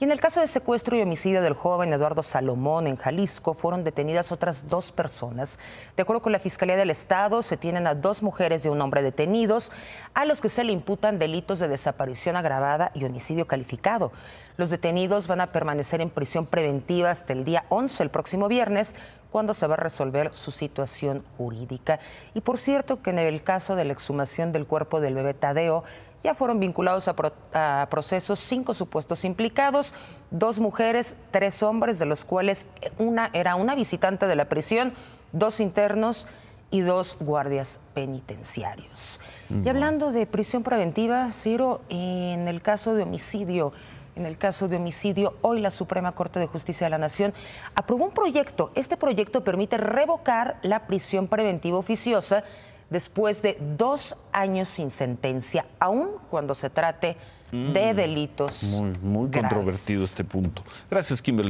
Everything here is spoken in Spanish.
Y en el caso de secuestro y homicidio del joven Eduardo Salomón en Jalisco, fueron detenidas otras 2 personas. De acuerdo con la Fiscalía del Estado, se tienen a 2 mujeres y un hombre detenidos, a los que se le imputan delitos de desaparición agravada y homicidio calificado. Los detenidos van a permanecer en prisión preventiva hasta el día 11, el próximo viernes, cuando se va a resolver su situación jurídica. Y por cierto que en el caso de la exhumación del cuerpo del bebé Tadeo, ya fueron vinculados a procesos 5 supuestos implicados, 2 mujeres, 3 hombres, de los cuales una era una visitante de la prisión, 2 internos y 2 guardias penitenciarios. Y hablando de prisión preventiva, Ciro, en el caso de homicidio, hoy la Suprema Corte de Justicia de la Nación aprobó un proyecto. Este proyecto permite revocar la prisión preventiva oficiosa después de 2 años sin sentencia, aun cuando se trate de delitos graves. Muy controvertido este punto. Gracias, Kimberly.